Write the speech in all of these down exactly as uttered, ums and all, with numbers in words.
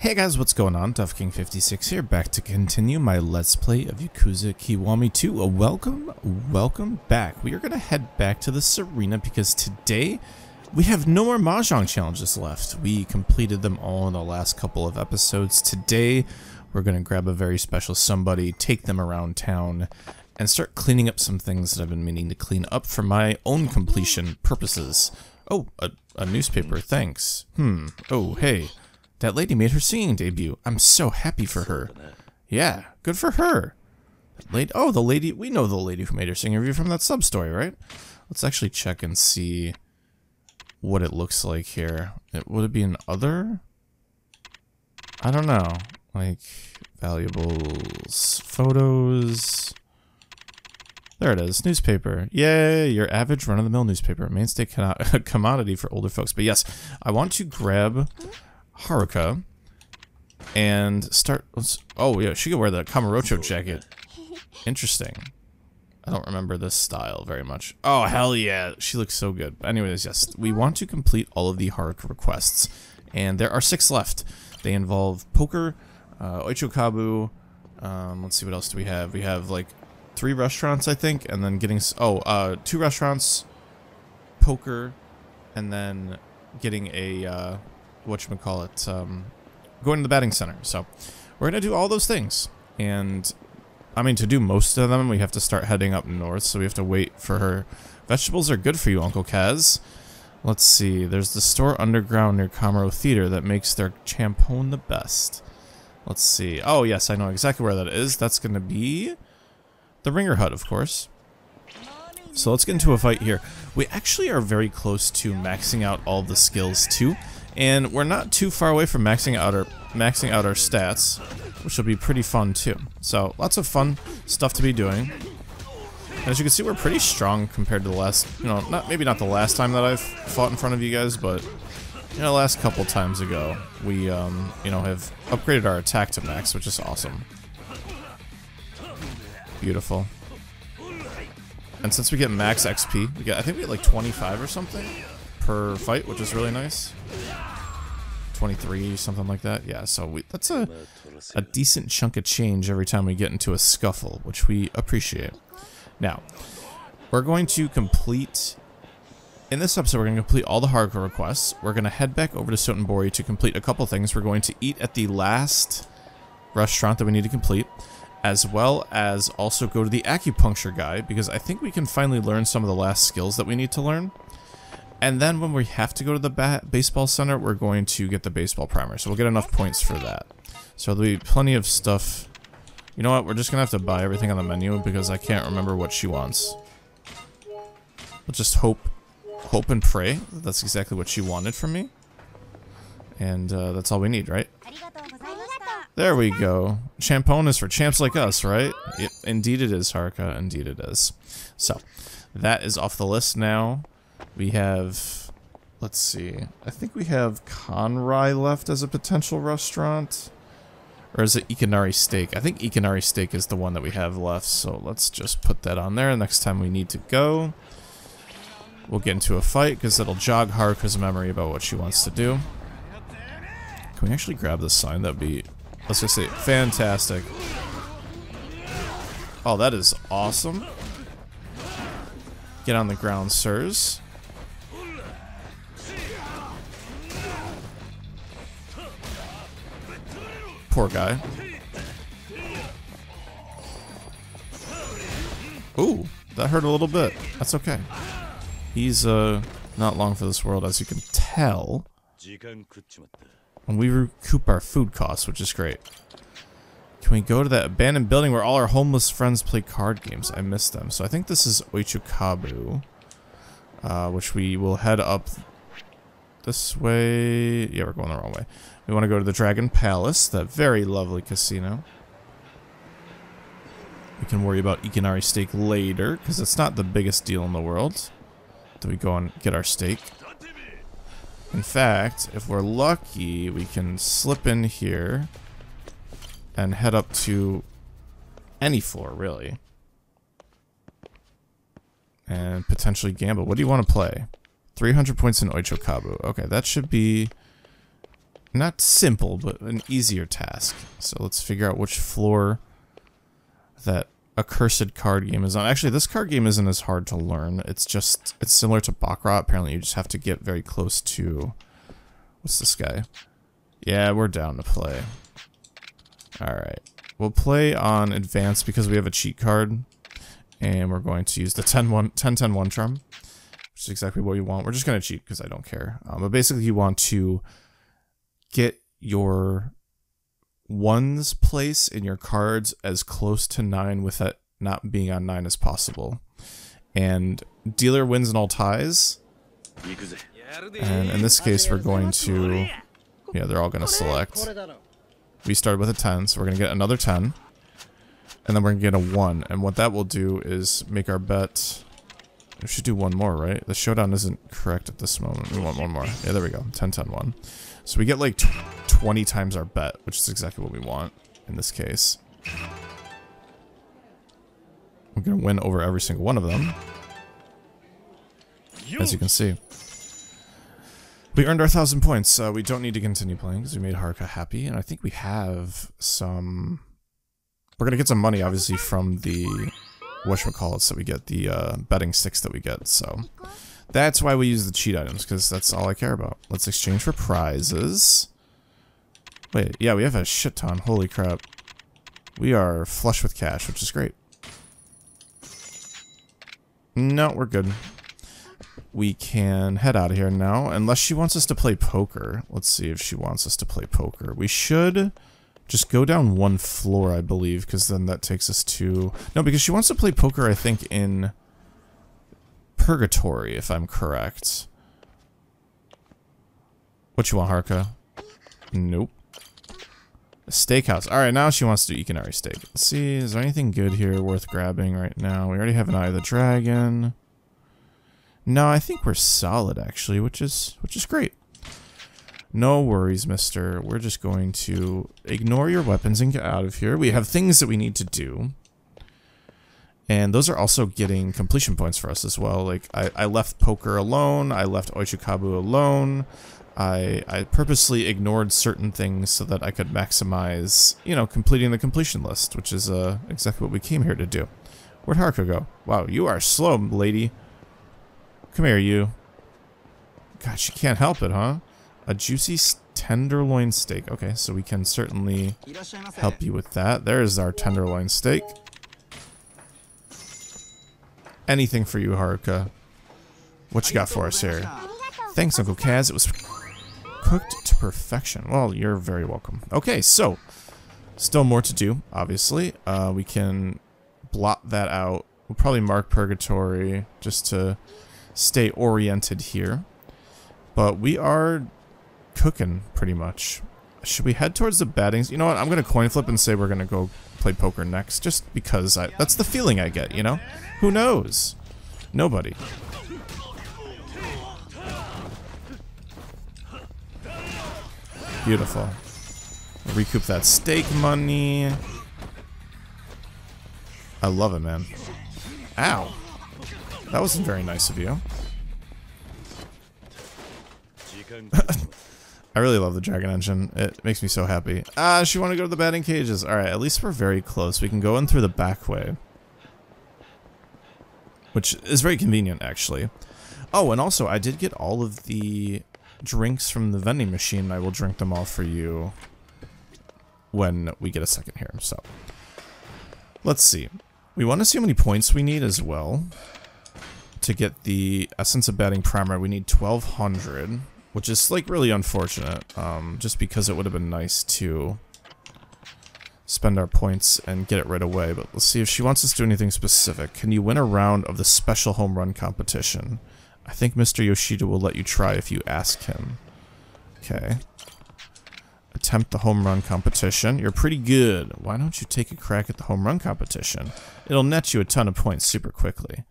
Hey guys, what's going on? DuffKing fifty-six here, back to continue my Let's Play of Yakuza Kiwami two. Welcome, welcome back. We are going to head back to the Serena because today we have no more Mahjong challenges left. We completed them all in the last couple of episodes. Today we're going to grab a very special somebody, take them around town, and start cleaning up some things that I've been meaning to clean up for my own completion purposes. Oh, a, a newspaper, thanks. Hmm, oh hey. That lady made her singing debut. I'm so happy for her. Yeah, good for her. That lady, oh, the lady, we know the lady who made her singing review from that sub-story, right? Let's actually check and see what it looks like here. It, would it be an other? I don't know. Like, valuables, photos. There it is, newspaper. Yay, your average run-of-the-mill newspaper. Mainstay con commodity for older folks. But yes, I want to grab Haruka and start. Let's, oh yeah, she could wear the Kamurocho jacket. Interesting. I don't remember this style very much. Oh hell yeah, she looks so good. Anyways, yes, we want to complete all of the Haruka requests, and there are six left. They involve poker, uh, Oichō-Kabu. Um, let's see, what else do we have? We have like three restaurants, I think, and then getting oh uh, two restaurants, poker, and then getting a. Uh, whatchamacallit, um, going to the batting center. So we're going to do all those things. And, I mean, to do most of them, we have to start heading up north, so we have to wait for her. Vegetables are good for you, Uncle Kaz. Let's see. There's the store underground near Kamuro Theater that makes their champone the best. Let's see. Oh, yes, I know exactly where that is. That's going to be the Ringer Hut, of course. So let's get into a fight here. We actually are very close to maxing out all the skills, too. And we're not too far away from maxing out our maxing out our stats, which will be pretty fun too. So lots of fun stuff to be doing. And as you can see, we're pretty strong compared to the last, you know, not maybe not the last time that I've fought in front of you guys, but you know, last couple times ago, we um, you know, have upgraded our attack to max, which is awesome. Beautiful. And since we get max X P, we get I think we get like twenty-five or something per fight, which is really nice. twenty-three, something like that. Yeah, so we, that's a, a decent chunk of change every time we get into a scuffle, which we appreciate. Now, we're going to complete, in this episode, we're going to complete all the Haruka requests. We're going to head back over to Sotenbori to complete a couple things. We're going to eat at the last restaurant that we need to complete, as well as also go to the acupuncture guy, because I think we can finally learn some of the last skills that we need to learn. And then when we have to go to the ba baseball center, we're going to get the baseball primer. So we'll get enough points for that. So there'll be plenty of stuff. You know what? We're just going to have to buy everything on the menu because I can't remember what she wants. We'll just hope hope and pray that that's exactly what she wanted from me. And uh, that's all we need, right? There we go. Champone is for champs like us, right? It, indeed it is, Haruka. Indeed it is. So that is off the list now. We have, let's see, I think we have Kanrai left as a potential restaurant. Or is it Ikinari Steak? I think Ikinari Steak is the one that we have left, so let's just put that on there. Next time we need to go, we'll get into a fight, because it'll jog Haruka's memory about what she wants to do. Can we actually grab this sign? That'd be, let's just say, fantastic. Oh, that is awesome. Get on the ground, sirs. Poor guy. Ooh, that hurt a little bit. That's okay. He's uh not long for this world, as you can tell. And we recoup our food costs, which is great. Can we go to that abandoned building where all our homeless friends play card games? I miss them. So I think this is Oichō-Kabu, uh, which we will head up this way. Yeah, we're going the wrong way. We want to go to the Dragon Palace, that very lovely casino. We can worry about Ikinari Steak later, because it's not the biggest deal in the world. Do we go and get our steak? In fact, if we're lucky, we can slip in here and head up to any floor, really. And potentially gamble. What do you want to play? three hundred points in Oichō-Kabu. Okay, that should be Not simple, but an easier task. So let's figure out which floor that accursed card game is on. Actually, this card game isn't as hard to learn. It's just, it's similar to Bakra. Apparently, you just have to get very close to... What's this guy? Yeah, we're down to play. Alright. We'll play on advanced because we have a cheat card. And we're going to use the ten ten one charm. Which is exactly what you want. We're just going to cheat because I don't care. Um, but basically, you want to get your ones place in your cards as close to nine with it not being on nine as possible. And dealer wins in all ties. And in this case, we're going to... Yeah, they're all going to select. We started with a ten, so we're going to get another ten. And then we're going to get a one. And what that will do is make our bet... We should do one more, right? The showdown isn't correct at this moment. We want one more. Yeah, there we go. ten ten one. So we get like twenty times our bet, which is exactly what we want in this case. We're going to win over every single one of them. As you can see. We earned our one thousand points. Uh, we don't need to continue playing because we made Haruka happy. And I think we have some... We're going to get some money, obviously, from the... whatchamacallits that we get, the uh, betting sticks that we get, so that's why we use the cheat items, because that's all I care about. Let's exchange for prizes. Wait, yeah, we have a shit ton, holy crap. We are flush with cash, which is great. No, we're good. We can head out of here now, unless she wants us to play poker. Let's see if she wants us to play poker. We should... Just go down one floor, I believe, because then that takes us to... No, because she wants to play poker, I think, in Purgatory, if I'm correct. What you want, Haruka? Nope. A steakhouse. Alright, now she wants to do Ikinari Steak. Let's see, is there anything good here worth grabbing right now? We already have an Eye of the Dragon. No, I think we're solid, actually, which is which is great. No worries, mister. We're just going to ignore your weapons and get out of here. We have things that we need to do. And those are also getting completion points for us as well. Like, I, I left poker alone. I left Oichō-Kabu alone. I, I purposely ignored certain things so that I could maximize, you know, completing the completion list, which is uh, exactly what we came here to do. Where'd Haruka go? Wow, you are slow, lady. Come here, you. God, she can't help it, huh? A juicy tenderloin steak. Okay, so we can certainly help you with that. There is our tenderloin steak. Anything for you, Haruka. What you got for us here? Thanks, Uncle Kaz. It was cooked to perfection. Well, you're very welcome. Okay, so still more to do, obviously. Uh, we can blot that out. We'll probably mark Purgatory just to stay oriented here. But we are... cooking pretty much. Should we head towards the battings? You know what? I'm gonna coin flip and say we're gonna go play poker next, just because I that's the feeling I get, you know? Who knows? Nobody. Beautiful. Recoup that steak money. I love it, man. Ow. That wasn't very nice of you. I really love the Dragon Engine. It makes me so happy. Ah, she wanted to go to the batting cages. Alright, at least we're very close. We can go in through the back way. Which is very convenient, actually. Oh, and also, I did get all of the drinks from the vending machine. I will drink them all for you when we get a second here. So, let's see. We want to see how many points we need as well. To get the Essence of Batting Primer, we need twelve hundred. Which is, like, really unfortunate, um, just because it would have been nice to spend our points and get it right away. But let's see if she wants us to do anything specific. Can you win a round of the special home run competition? I think Mister Yoshida will let you try if you ask him. Okay. Attempt the home run competition. You're pretty good. Why don't you take a crack at the home run competition? It'll net you a ton of points super quickly.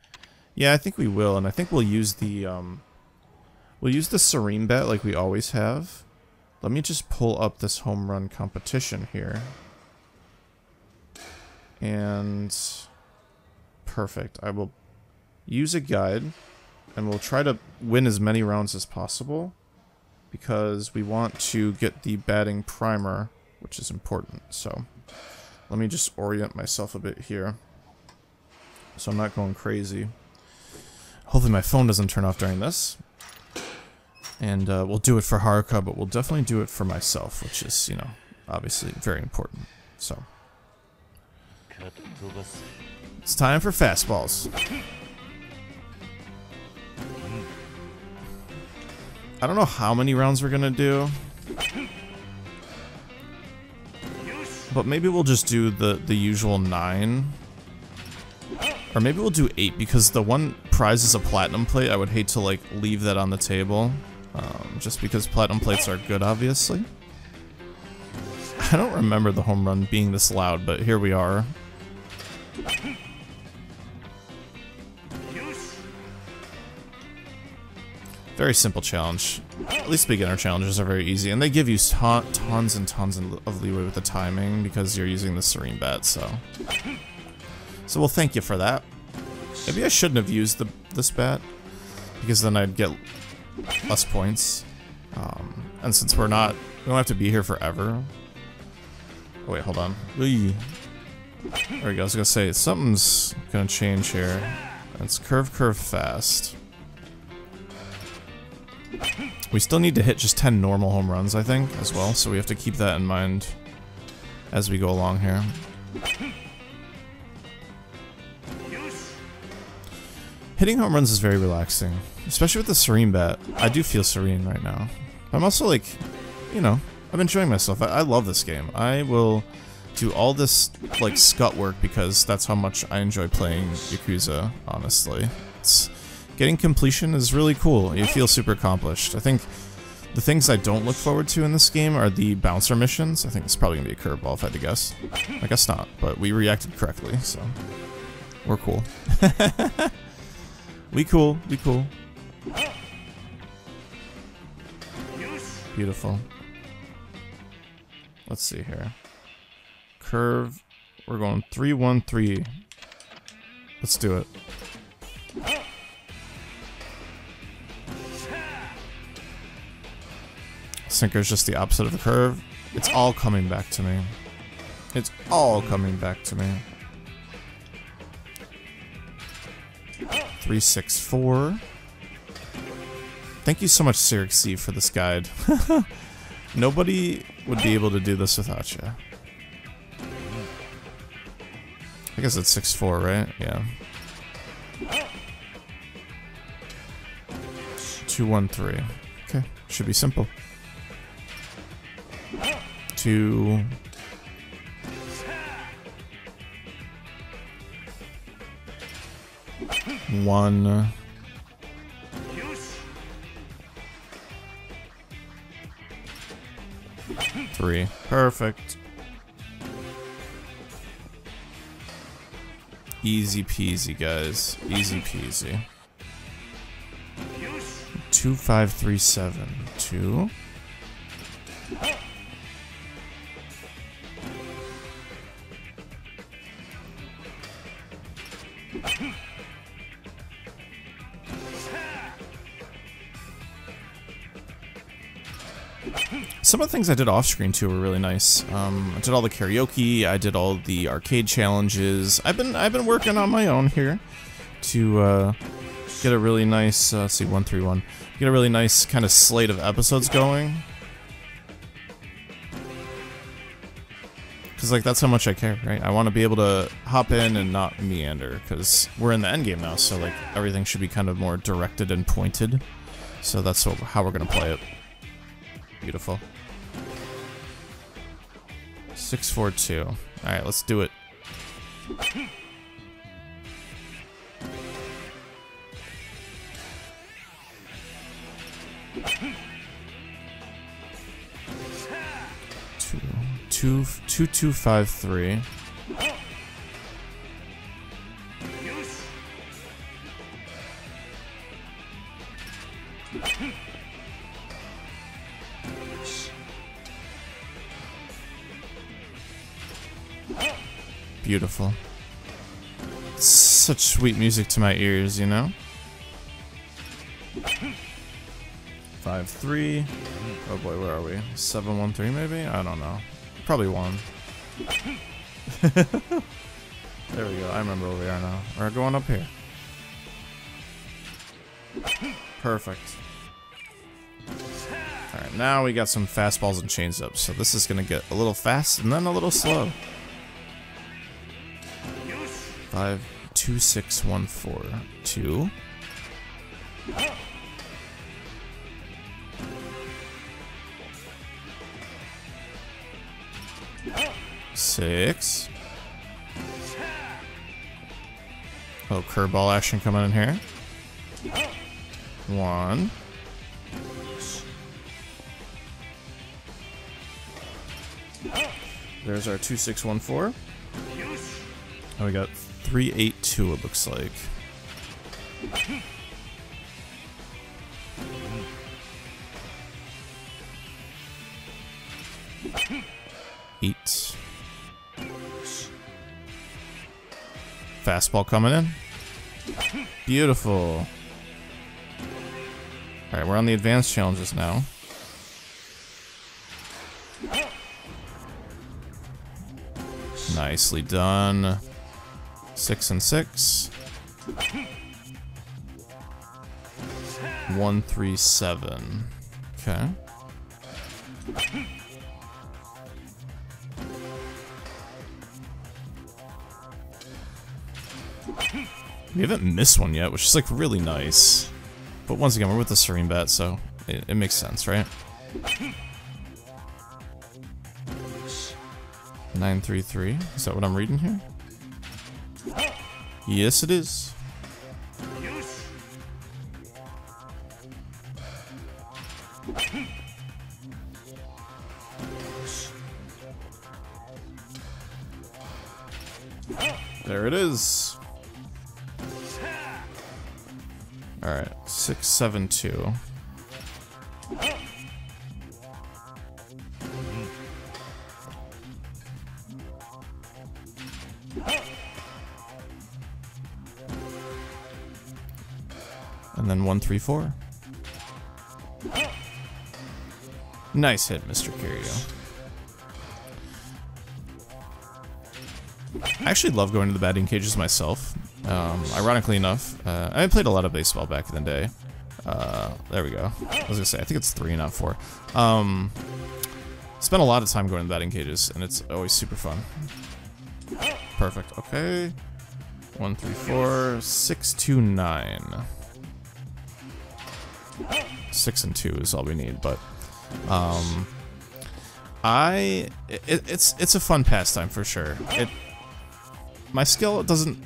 Yeah, I think we will, and I think we'll use the... Um, We'll use the Serene bet like we always have. Let me just pull up this home run competition here. And... Perfect. I will use a guide. And we'll try to win as many rounds as possible. because we want to get the batting primer, which is important. So let me just orient myself a bit here so I'm not going crazy. Hopefully my phone doesn't turn off during this. And uh, we'll do it for Haruka, but we'll definitely do it for myself, which is, you know, obviously very important. So it's time for fastballs. I don't know how many rounds we're gonna do, but maybe we'll just do the the usual nine, or maybe we'll do eight, because the one prize is a platinum plate. I would hate to like leave that on the table, um, just because platinum plates are good, obviously. I don't remember the home run being this loud, but here we are. Very simple challenge. At least beginner challenges are very easy, and they give you ton tons and tons of leeway with the timing because you're using the Serene bat, so. So we'll thank you for that. Maybe I shouldn't have used the, this bat, because then I'd get less points. Um, and since we're not, we don't have to be here forever. Oh wait, hold on. There we go, I was gonna say, something's gonna change here. It's curve, curve, fast. We still need to hit just ten normal home runs, I think, as well, so we have to keep that in mind as we go along here. Hitting home runs is very relaxing, especially with the Serene bat. I do feel serene right now. I'm also like, you know, I'm enjoying myself. I, I love this game. I will do all this, like, scut work because that's how much I enjoy playing Yakuza, honestly. It's... Getting completion is really cool. You feel super accomplished. I think the things I don't look forward to in this game are the bouncer missions. I think it's probably going to be a curveball if I had to guess. I guess not, but we reacted correctly, so we're cool. We cool, we cool. Beautiful. Let's see here. Curve. We're going three one three. Let's do it. Sinker is just the opposite of the curve. It's all coming back to me. It's all coming back to me. three six four. Thank you so much, Sirixi, for this guide. Nobody would be able to do this without you. I guess it's six four, right? Yeah. two one three. Okay, should be simple. Two. One. Three. Perfect. Easy peasy, guys. Easy peasy. Two, five, three, seven. Two. Some of the things I did off screen too were really nice. Um, I did all the karaoke, I did all the arcade challenges. I've been I've been working on my own here to uh, get a really nice uh, let's see one three one get a really nice kind of slate of episodes going. Cause like that's how much I care, right? I want to be able to hop in and not meander, cause we're in the end game now, so like everything should be kind of more directed and pointed. So that's what, how we're gonna play it. Beautiful. Six four two. All right, let's do it. Two. Two, two, two, five, three. Beautiful. Such sweet music to my ears, you know? five three. Oh boy, where are we? seven one three maybe? I don't know. Probably one. There we go. I remember where we are now. We're going up here. Perfect. Alright, now we got some fastballs and changeups, so this is gonna get a little fast and then a little slow. Five, two, six, one, four, two. Six. Oh, curveball action coming in here. One. There's our two, six, one, four. And we got three, eight, two. It looks like. Eight. Fastball coming in. Beautiful. Alright, we're on the advanced challenges now. Nicely done. Six and six. One, three, seven. Okay. We haven't missed one yet, which is like really nice. But once again, we're with the Serene Bat, so it, it makes sense, right? nine three three. Is that what I'm reading here? Yes, it is. There it is. All right, six, seven, two. And then one, three, four. Nice hit, Mister Kiryu. I actually love going to the batting cages myself. Um, ironically enough, uh, I played a lot of baseball back in the day. Uh, there we go. I was gonna say, I think it's three, not four. Um, spent a lot of time going to the batting cages, and it's always super fun. Perfect. Okay. One, three, four, six, two, nine. Six and two is all we need, but um, I it, it's it's a fun pastime for sure. It. My skill doesn't,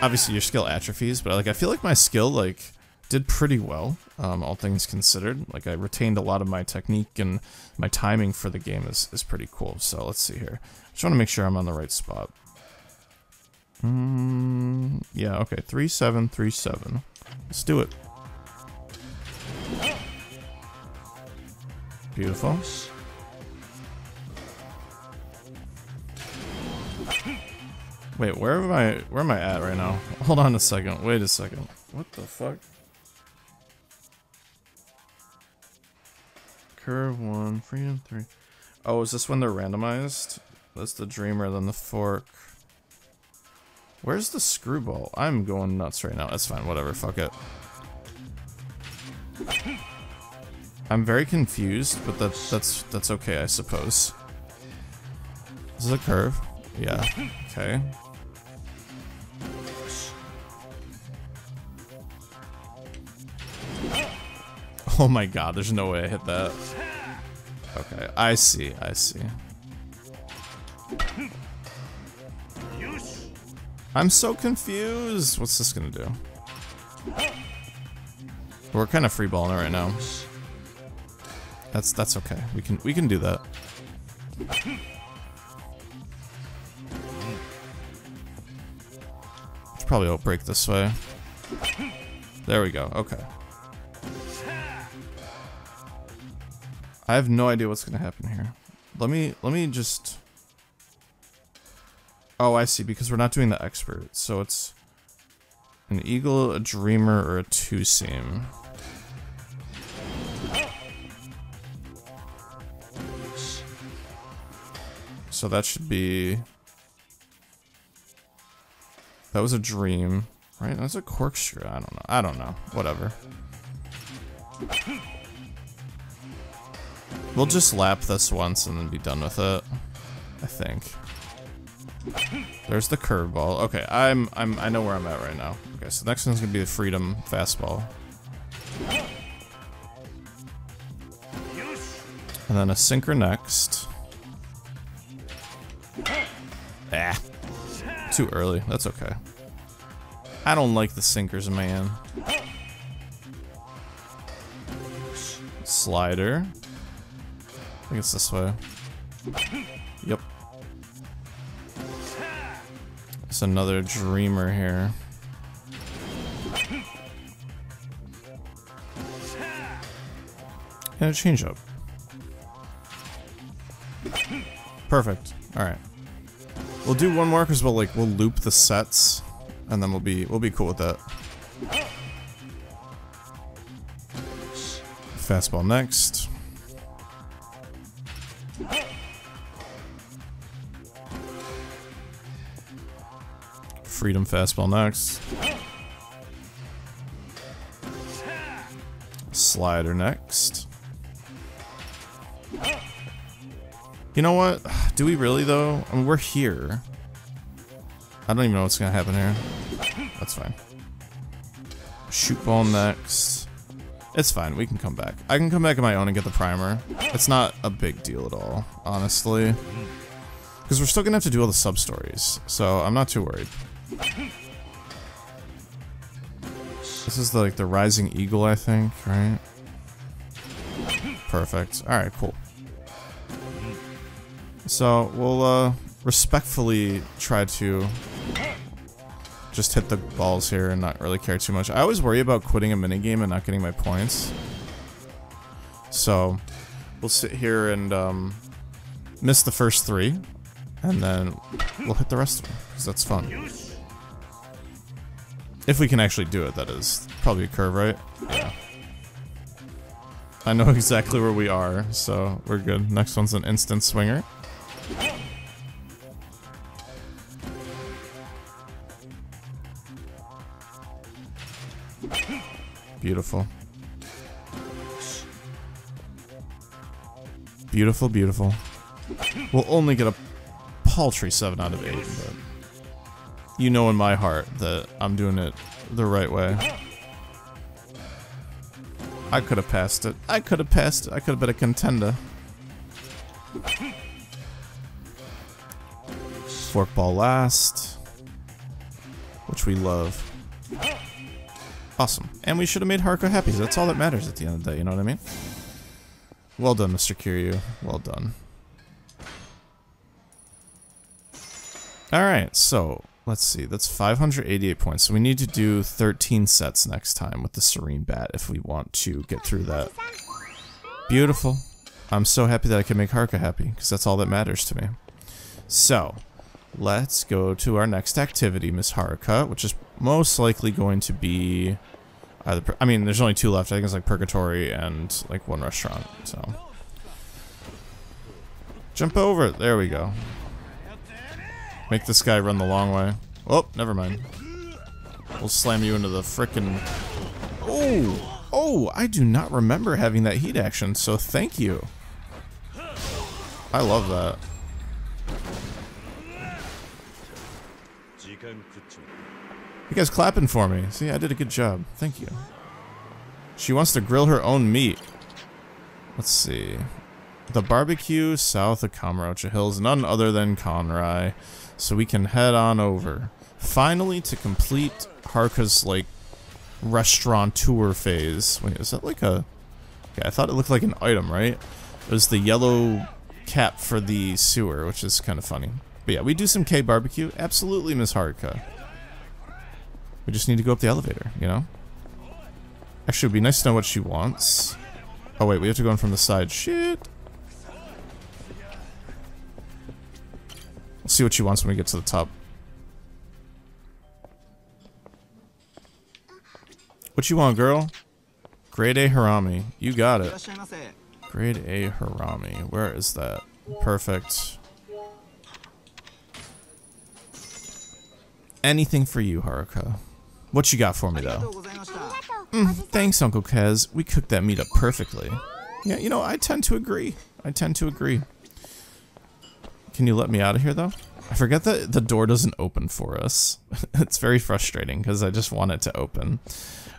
obviously your skill atrophies, but like I feel like my skill like did pretty well, um, all things considered. Like I retained a lot of my technique, and my timing for the game is, is pretty cool. So let's see here. Just want to make sure I'm on the right spot. Mm, yeah, okay, three seven three seven. Let's do it. Beautiful. Wait, where am I? Where am I at right now? Hold on a second. Wait a second. What the fuck? Curve one, three, and three. Oh, is this when they're randomized? That's the dreamer, then the fork. Where's the screwball? I'm going nuts right now. That's fine. Whatever. Fuck it. I'm very confused, but that's that's that's okay, I suppose. This is a curve. Yeah. Okay. Oh my god, there's no way I hit that. Okay, I see, I see. I'm so confused! What's this gonna do? We're kind of freeballing it right now. That's that's okay. We can we can do that. Probably won't break this way. There we go. Okay. I have no idea what's gonna happen here. Let me let me just. Oh, I see. Because we're not doing the expert, so it's an eagle, a dreamer, or a two seam. so that should be... That was a dream, right? That's a corkscrew. I don't know. I don't know. Whatever. We'll just lap this once and then be done with it, I think. There's the curveball. Okay, I'm I'm I know where I'm at right now. Okay, so the next one's gonna be the freedom fastball. And then a sinker next. Ah. Too early, that's okay. I don't like the sinkers, man. Slider. I think it's this way. Yep. It's another dreamer here. And a change up. Perfect. Alright. We'll do one more because we'll like we'll loop the sets and then we'll be we'll be cool with that. Fastball next. Freedom fastball next. Slider next. You know what? Do we really though? I mean, we're here. I don't even know what's gonna happen here. That's fine. Shoot ball next. It's fine, we can come back. I can come back on my own and get the primer. It's not a big deal at all, honestly. Because we're still gonna have to do all the sub-stories, so I'm not too worried. This is the, like the Rising Eagle, I think, right? Perfect, alright, cool. So we'll uh, respectfully try to just hit the balls here and not really care too much. I always worry about quitting a minigame and not getting my points. So we'll sit here and um, miss the first three and then we'll hit the rest of them because that's fun. If we can actually do it, that is. Probably a curve, right? Yeah. I know exactly where we are, so we're good. Next one's an instant swinger. Beautiful. Beautiful, beautiful. We'll only get a paltry seven out of eight, but you know in my heart that I'm doing it the right way. I could have passed it. I could have passed it. I could have been a contender. Forkball last. Which we love. Awesome. And we should have made Haruka happy. That's all that matters at the end of the day, you know what I mean? Well done, Mister Kiryu. Well done. Alright, so, let's see. That's five hundred eighty-eight points. So we need to do thirteen sets next time with the Serene Bat if we want to get through that. Beautiful. I'm so happy that I can make Haruka happy, because that's all that matters to me. So, let's go to our next activity, Miss Haruka, which is most likely going to be either, I mean, there's only two left. I think it's like Purgatory and like one restaurant, so. Jump over it. There we go. Make this guy run the long way. Oh, never mind. We'll slam you into the frickin'... Oh! Oh, I do not remember having that heat action, so thank you. I love that. You guys clapping for me. See, I did a good job. Thank you. She wants to grill her own meat. Let's see. The barbecue south of Kamurocho Hills, none other than Kanrai. So we can head on over. Finally, to complete Haruka's, like, restaurateur phase. Wait, is that like a... Okay, I thought it looked like an item, right? It was the yellow cap for the sewer, which is kind of funny. But yeah, we do some K-barbecue. Absolutely, Miss Haruka. We just need to go up the elevator, you know? Actually, it would be nice to know what she wants. Oh, wait, we have to go in from the side. Shit! Let's see what she wants when we get to the top. What you want, girl? Grade A Harami. You got it. Grade A Harami. Where is that? Perfect. anything for you, Haruka. What you got for me, though? Mm, thanks, Uncle Kaz. We cooked that meat up perfectly. Yeah, you know, I tend to agree. I tend to agree. Can you let me out of here, though? I forget that the door doesn't open for us. It's very frustrating, because I just want it to open.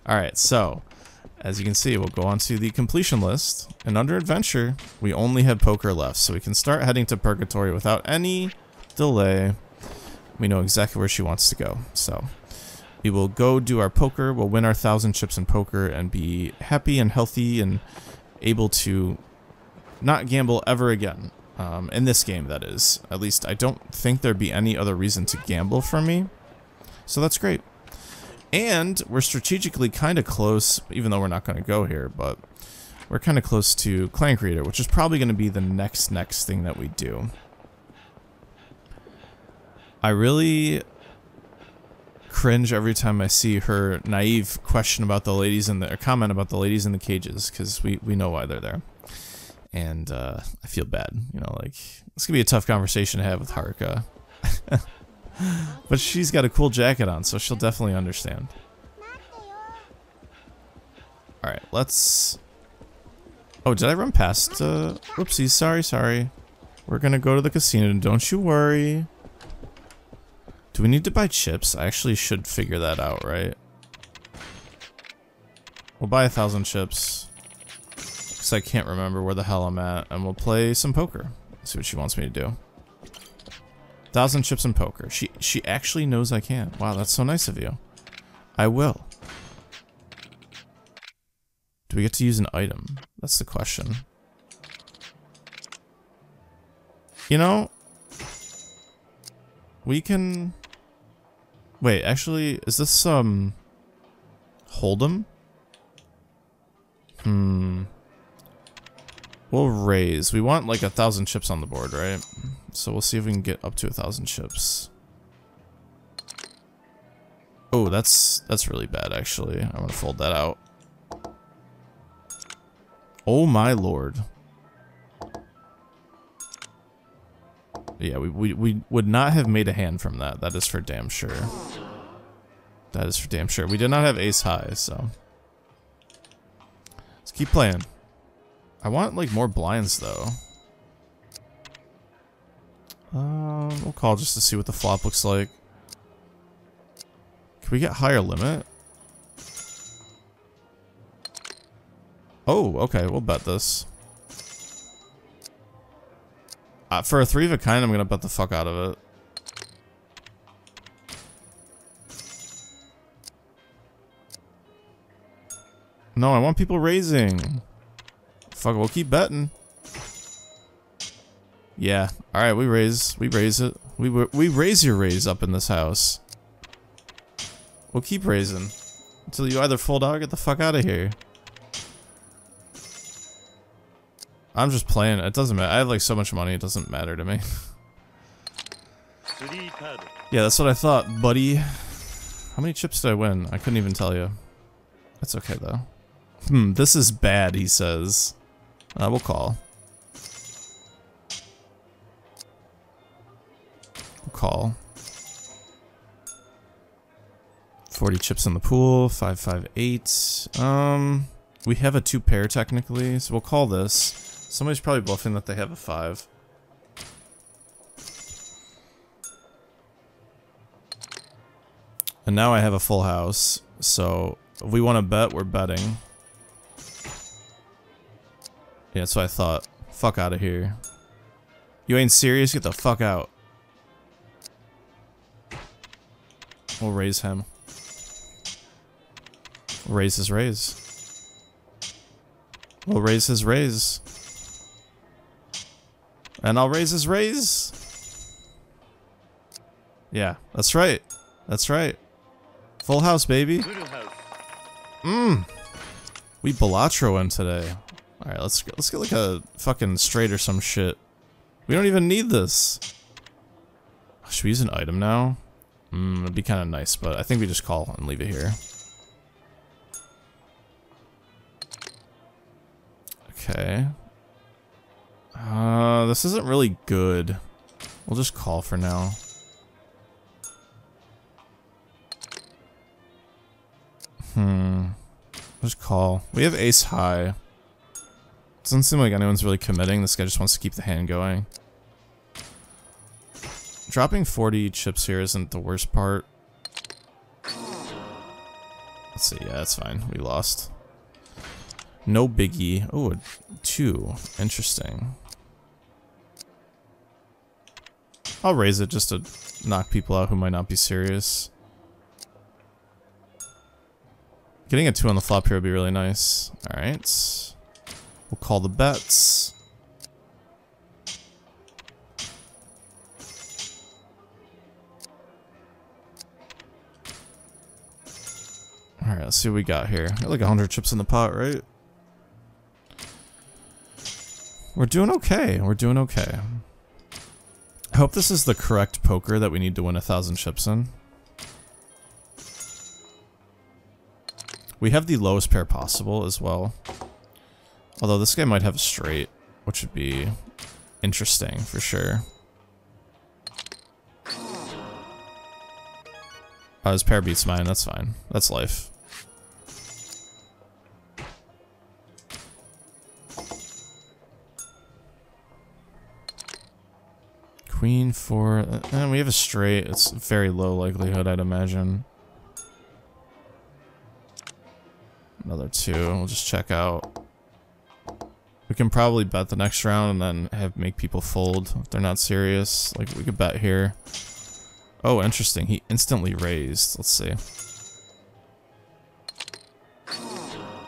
Alright, so, as you can see, we'll go on to the completion list. And under Adventure, we only have Poker left, so we can start heading to Purgatory without any delay. We know exactly where she wants to go, so... we will go do our poker, we'll win our thousand chips in poker, and be happy and healthy and able to not gamble ever again. Um, in this game, that is. At least, I don't think there'd be any other reason to gamble for me. So that's great. And we're strategically kind of close, even though we're not going to go here, but we're kind of close to Clan Creator, which is probably going to be the next, next thing that we do. I really... cringe every time I see her naive question about the ladies in the, or comment about the ladies in the cages, because we, we know why they're there. And uh, I feel bad, you know, like, it's going to be a tough conversation to have with Haruka. But she's got a cool jacket on, so she'll definitely understand. Alright, let's... Oh, did I run past? Uh, whoopsies, sorry, sorry. We're going to go to the casino, don't you worry. Do we need to buy chips? I actually should figure that out, right? We'll buy a thousand chips, because I can't remember where the hell I'm at, and we'll play some poker. See what she wants me to do. Thousand chips and poker. She she actually knows I can. Wow, that's so nice of you. I will. Do we get to use an item? That's the question. You know, we can... Wait, actually, is this, um, Hold'em? Hmm. We'll raise. We want, like, a thousand chips on the board, right? So we'll see if we can get up to a thousand chips. Oh, that's, that's really bad, actually. I'm gonna fold that out. Oh my lord. Yeah, we, we, we would not have made a hand from that. That is for damn sure. That is for damn sure. We did not have ace high, so... let's keep playing. I want, like, more blinds, though. Um, we'll call just to see what the flop looks like. Can we get higher limit? Oh, okay, we'll bet this. Uh, for a three of a kind, I'm gonna bet the fuck out of it. No, I want people raising. Fuck, we'll keep betting. Yeah, alright, we raise. We raise it. We, we raise your raise up in this house. We'll keep raising. Until you either fold out or get the fuck out of here. I'm just playing. It doesn't matter. I have like so much money. It doesn't matter to me. Yeah, that's what I thought, buddy. How many chips did I win? I couldn't even tell you. That's okay though. Hmm. This is bad. He says. Uh, we'll call. We'll call. Forty chips in the pool. Five, five, eight. Um, we have a two pair technically, so we'll call this. Somebody's probably bluffing that they have a five. And now I have a full house, so if we want to bet, we're betting. Yeah, that's what I thought. Fuck out of here. You ain't serious? Get the fuck out. We'll raise him. Raise his raise. We'll raise his raise. And I'll raise his raise. Yeah, that's right. That's right. Full house, baby. Mmm. We Bellatro in today. All right, let's let's get like a fucking straight or some shit. We don't even need this. Should we use an item now? Mmm, it'd be kind of nice, but I think we just call and leave it here. Okay. Uh, this isn't really good. We'll just call for now. Hmm. Just call. We have ace high. Doesn't seem like anyone's really committing. This guy just wants to keep the hand going. Dropping forty chips here isn't the worst part. Let's see. Yeah, that's fine. We lost. No biggie. Oh, two. Interesting. I'll raise it just to knock people out who might not be serious. Getting a two on the flop here would be really nice. Alright. We'll call the bets. Alright, let's see what we got here. Got like a hundred chips in the pot, right? We're doing okay. We're doing okay. I hope this is the correct poker that we need to win a thousand chips in. We have the lowest pair possible as well. Although this guy might have a straight, which would be interesting for sure. Oh, his pair beats mine, that's fine. That's life. Queen four, and we have a straight. It's very low likelihood, I'd imagine. Another two, we'll just check out. We can probably bet the next round and then have make people fold if they're not serious. Like, we could bet here. Oh, interesting, he instantly raised. Let's see.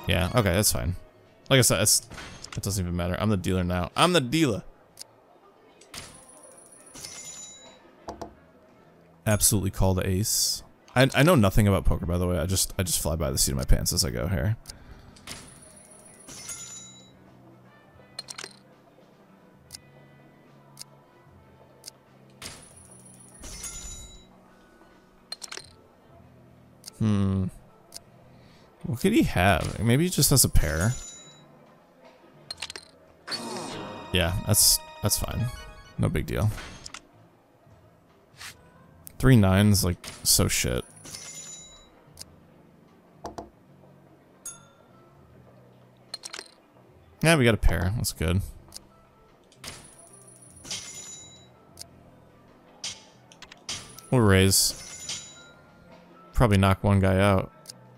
Yeah, okay, that's fine. Like I said, it's, it doesn't even matter. I'm the dealer now. I'm the dealer! Absolutely call the ace. I, I know nothing about poker, by the way. I just I just fly by the seat of my pants as I go here. Hmm. What could he have? Maybe he just has a pair. Yeah, that's that's fine. No big deal. Three nines, like, so shit. Yeah, we got a pair. That's good. We'll raise. Probably knock one guy out.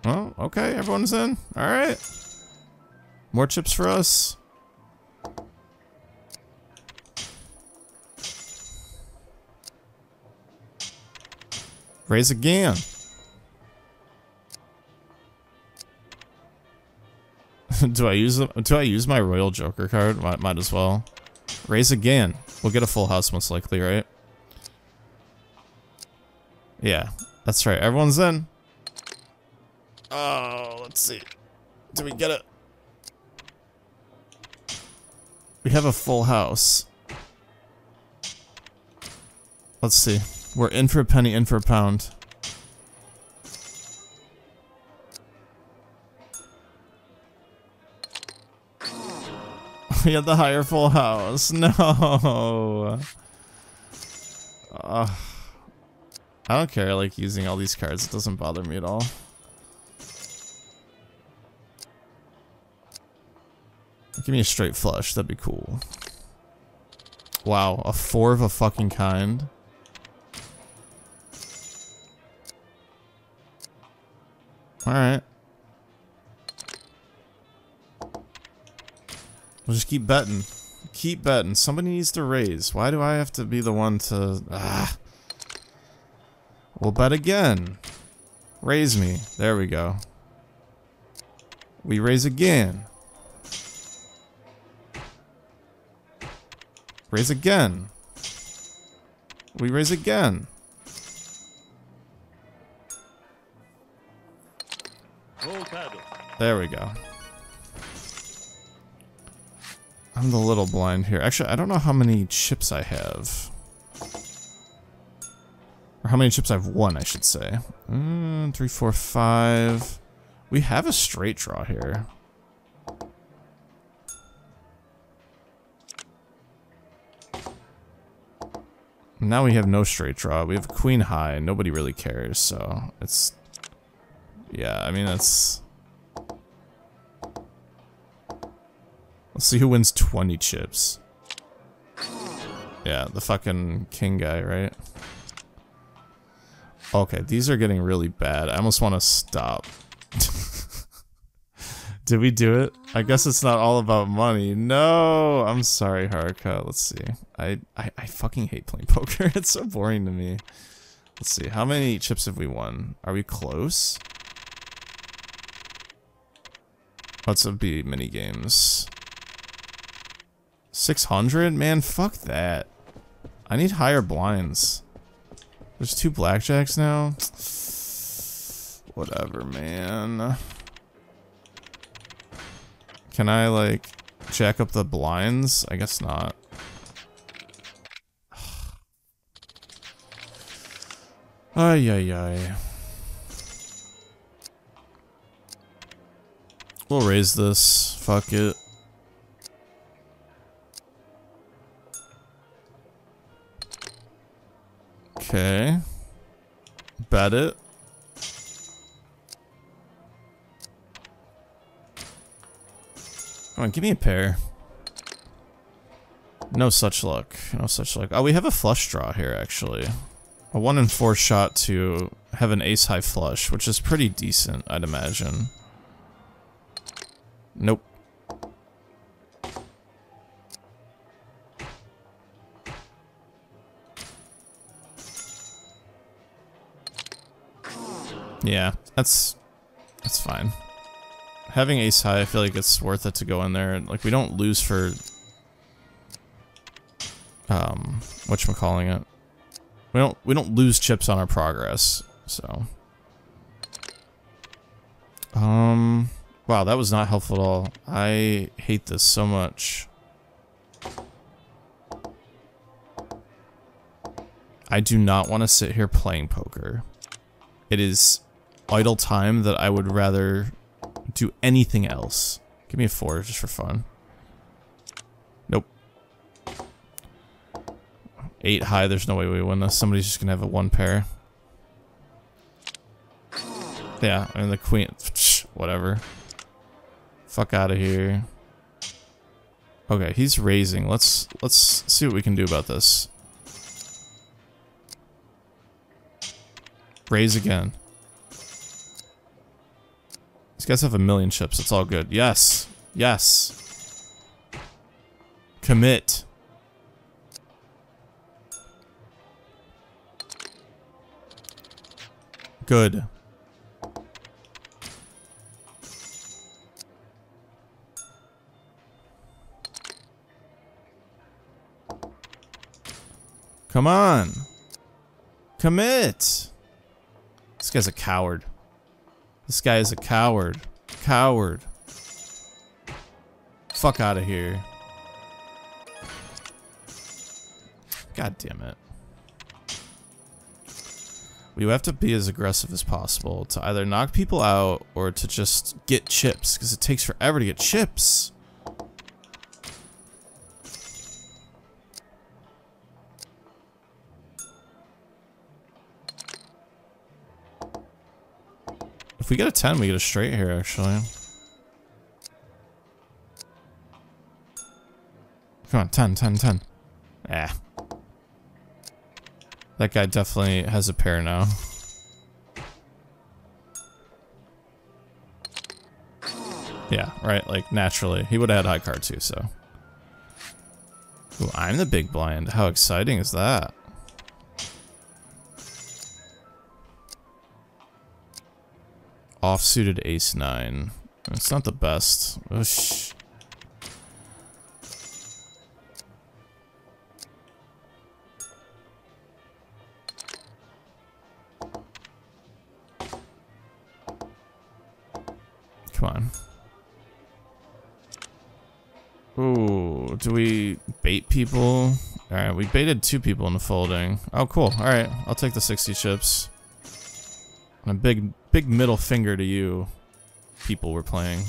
Well, okay, everyone's in. Alright. More chips for us. Raise again. Do I use them? Do I use my Royal Joker card? Might, might as well. Raise again. We'll get a full house most likely, right? Yeah, that's right. Everyone's in. Oh, let's see. Do we get it? We have a full house. Let's see. We're in for a penny, in for a pound. We had the higher full house. No. Uh, I don't care, like, using all these cards. It doesn't bother me at all. Give me a straight flush. That'd be cool. Wow. A four of a fucking kind. Alright. We'll just keep betting. Keep betting. Somebody needs to raise. Why do I have to be the one to... Ah. We'll bet again. Raise me. There we go. We raise again. Raise again. We raise again. There we go. I'm the little blind here. Actually, I don't know how many chips I have. Or how many chips I've won, I should say. Mm, three, four, five. We have a straight draw here. Now we have no straight draw. We have queen high. Nobody really cares, so it's... Yeah, I mean, that's... Let's see who wins twenty chips. Yeah, the fucking king guy, right? Okay, these are getting really bad. I almost want to stop. Did we do it? I guess it's not all about money. No! I'm sorry, Haruka. Let's see. I, I, I fucking hate playing poker. It's so boring to me. Let's see. How many chips have we won? Are we close? What's up, B mini games? six hundred? Man, fuck that. I need higher blinds. There's two blackjacks now? Whatever, man. Can I, like, jack up the blinds? I guess not. Ay, ay, ay. We'll raise this. Fuck it. Okay. Bet it. Come on, give me a pair. No such luck. No such luck. Oh, we have a flush draw here, actually. A one in four shot to have an ace-high flush, which is pretty decent, I'd imagine. Nope. Yeah, that's... that's fine. Having ace-high, I feel like it's worth it to go in there. Like, we don't lose for... Um, whatchamacallit. We don't we don't lose chips on our progress, so. Um wow, that was not helpful at all. I hate this so much. I do not want to sit here playing poker. It is idle time that I would rather do anything else. Give me a four just for fun. Eight high, there's no way we win this. Somebody's just gonna have a one pair. Yeah, I mean the queen, psh, whatever. Fuck out of here. Okay, he's raising. Let's let's see what we can do about this. Raise again. These guys have a million chips. It's all good. Yes, yes. Commit. Good. Come on. Commit. This guy's a coward. This guy is a coward. Coward. Fuck out of here. God damn it. We have to be as aggressive as possible to either knock people out or to just get chips, because it takes forever to get chips. If we get a ten, we get a straight here, actually. Come on, ten, ten, ten. Ah. That guy definitely has a pair now. Yeah, right, like, naturally. He would have had high card too, so. Ooh, I'm the big blind. How exciting is that? Offsuited ace nine. It's not the best. Oosh. Come on. Ooh, do we bait people? Alright, we baited two people into folding. Oh, cool. Alright, I'll take the sixty chips. And a big, big middle finger to you, people we're playing.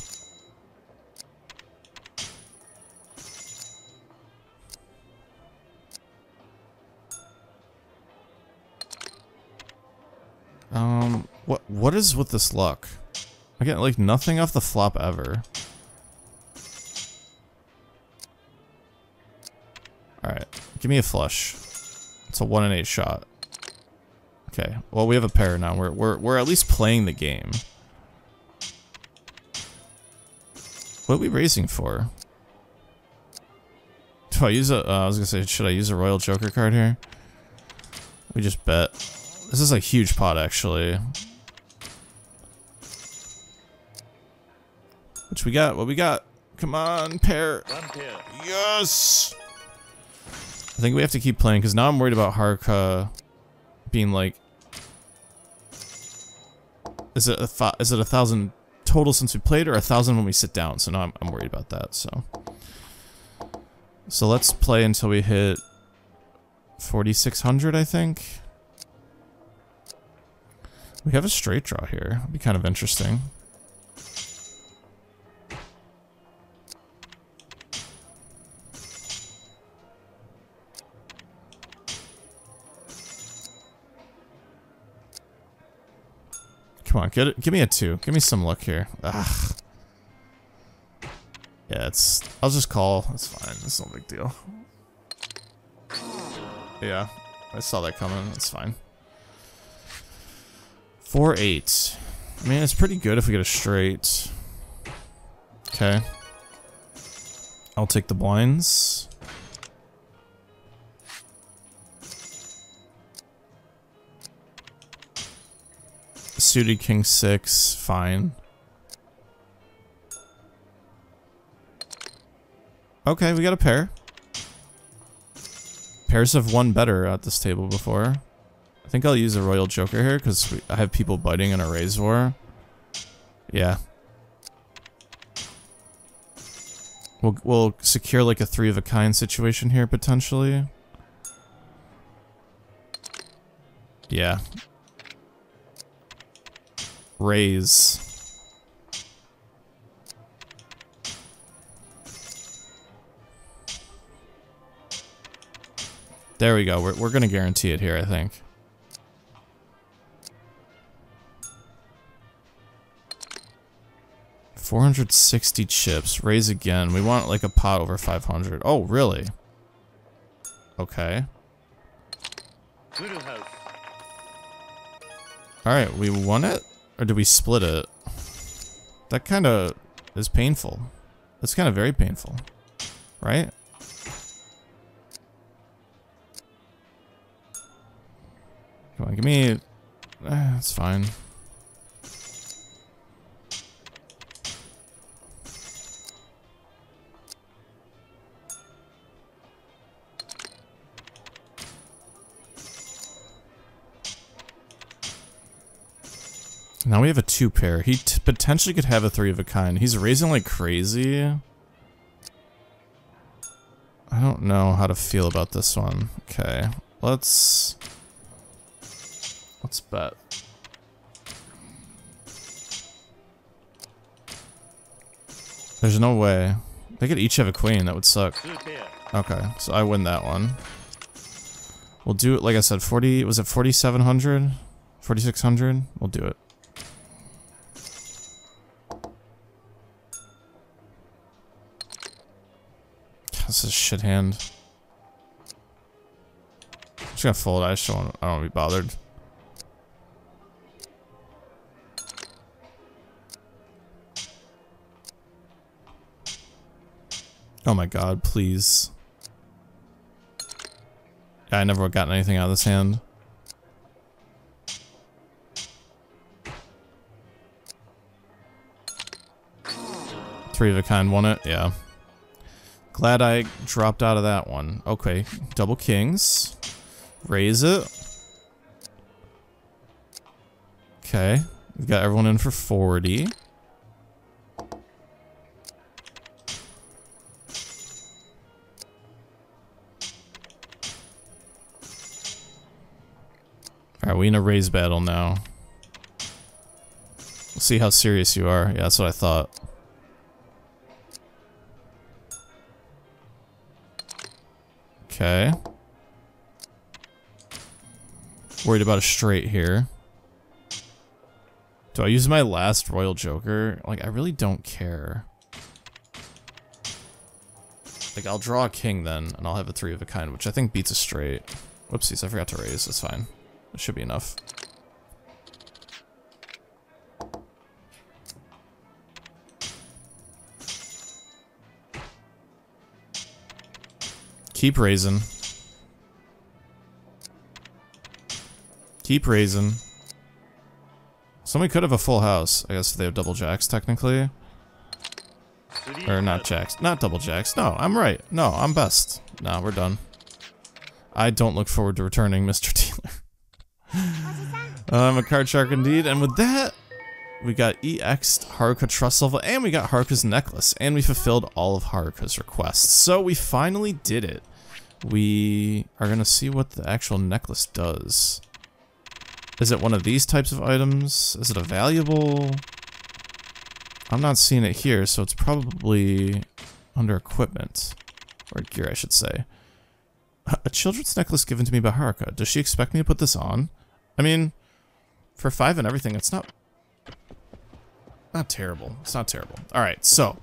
Um, What what is with this luck? I get like nothing off the flop ever. Alright, give me a flush. It's a one in eight shot. Okay, well we have a pair now. We're we're we're at least playing the game. What are we raising for? Do I use a? Uh, I was gonna say, should I use a Royal Joker card here? We just bet. This is a huge pot, actually. Which we got? What we got? Come on, pair. Yes. I think we have to keep playing because now I'm worried about Haruka being like, is it a is it a thousand total since we played or a thousand when we sit down? So now I'm I'm worried about that. So. So let's play until we hit forty-six hundred, I think. We have a straight draw here. It'll be kind of interesting. Come on, get it. Give me a two. Give me some luck here. Ugh. Yeah, it's. I'll just call. It's fine. It's no big deal. Yeah, I saw that coming. It's fine. Four eight. I mean, it's pretty good if we get a straight. Okay. I'll take the blinds. Suited king six. Fine. Okay, we got a pair. Pairs have won better at this table before. I think I'll use a Royal Joker here because I have people biting in a raise war. Yeah. We'll, we'll secure like a three of a kind situation here potentially. Yeah. Raise. There we go. We're, we're gonna guarantee it here, I think. four hundred sixty chips. Raise again. We want like a pot over five hundred. Oh, really? Okay. Alright, we won it? Or did we split it? That kind of is painful. That's kind of very painful. Right? Come on, give me... Eh, it's fine. Now we have a two pair. He t potentially could have a three of a kind. He's raising like crazy. I don't know how to feel about this one. Okay, let's... Let's bet. There's no way. They could each have a queen. That would suck. Okay, so I win that one. We'll do it, like I said, forty... Was it forty-seven hundred? forty-six hundred? We'll do it. This is a shit hand. I'm just gonna fold. I just don't want, I don't want to be bothered. Oh my god, please. Yeah, I never would have gotten anything out of this hand. Three of a kind won it, yeah. Glad I dropped out of that one. Okay, double kings. Raise it. Okay, we've got everyone in for forty. Alright, we in a raise battle now. We'll see how serious you are. Yeah, that's what I thought. Okay. Worried about a straight here. Do I use my last Royal Joker? Like, I really don't care. Like, I'll draw a king then, and I'll have a three of a kind, which I think beats a straight. Whoopsies, I forgot to raise. That's fine. That should be enough. Keep raising. Keep raising. Somebody could have a full house, I guess, if they have double jacks, technically. Or not jacks. Not double jacks. No, I'm right. No, I'm best. No, we're done. I don't look forward to returning, Mister Dealer. uh, I'm a card shark indeed. And with that, we got E X'd Haruka Trust Level, and we got Haruka's Necklace, and we fulfilled all of Haruka's requests. So we finally did it. We are going to see what the actual necklace does. Is it one of these types of items? Is it a valuable? I'm not seeing it here, so it's probably under equipment. Or gear, I should say. A children's necklace given to me by Haruka. Does she expect me to put this on? I mean, for five and everything, it's not... Not terrible. It's not terrible. Alright, so...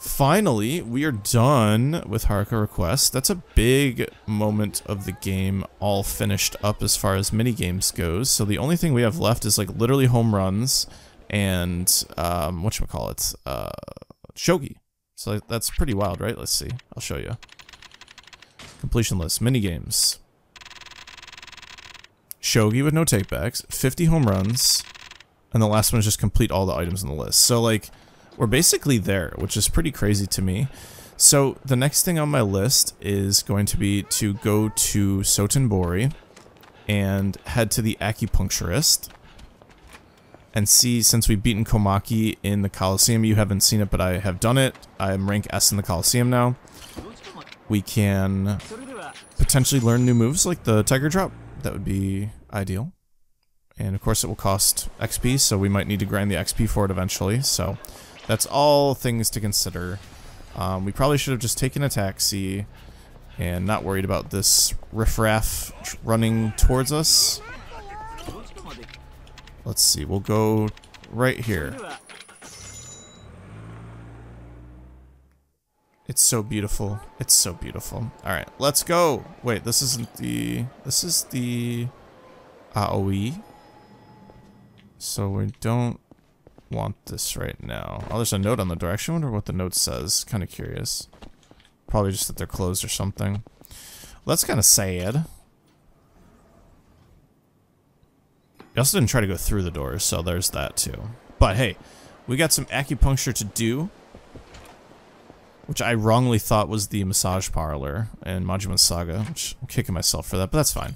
Finally, we are done with Haruka requests. That's a big moment of the game, all finished up as far as minigames goes. So the only thing we have left is, like, literally home runs... and um, whatchamacallit, uh, Shogi. So that's pretty wild, right? Let's see. I'll show you. Completion list, minigames. Shogi with no takebacks, fifty home runs, and the last one is just complete all the items in the list. So, like, we're basically there, which is pretty crazy to me. So the next thing on my list is going to be to go to Sotenbori and head to the acupuncturist. And see, since we've beaten Komaki in the Coliseum, you haven't seen it, but I have done it. I'm rank S in the Coliseum now. We can potentially learn new moves like the Tiger Drop. That would be ideal. And of course it will cost X P, so we might need to grind the X P for it eventually. So that's all things to consider. Um, we probably should have just taken a taxi and not worried about this riffraff running towards us. Let's see, we'll go right here. It's so beautiful. It's so beautiful. Alright, let's go! Wait, this isn't the... This is the... Aoi. So we don't want this right now. Oh, there's a note on the door. I actually wonder what the note says. Kind of curious. Probably just that they're closed or something. Well, that's kind of sad. I also didn't try to go through the doors, so there's that too. But hey, we got some acupuncture to do, which I wrongly thought was the massage parlor in Majima's Saga, which I'm kicking myself for that, but that's fine.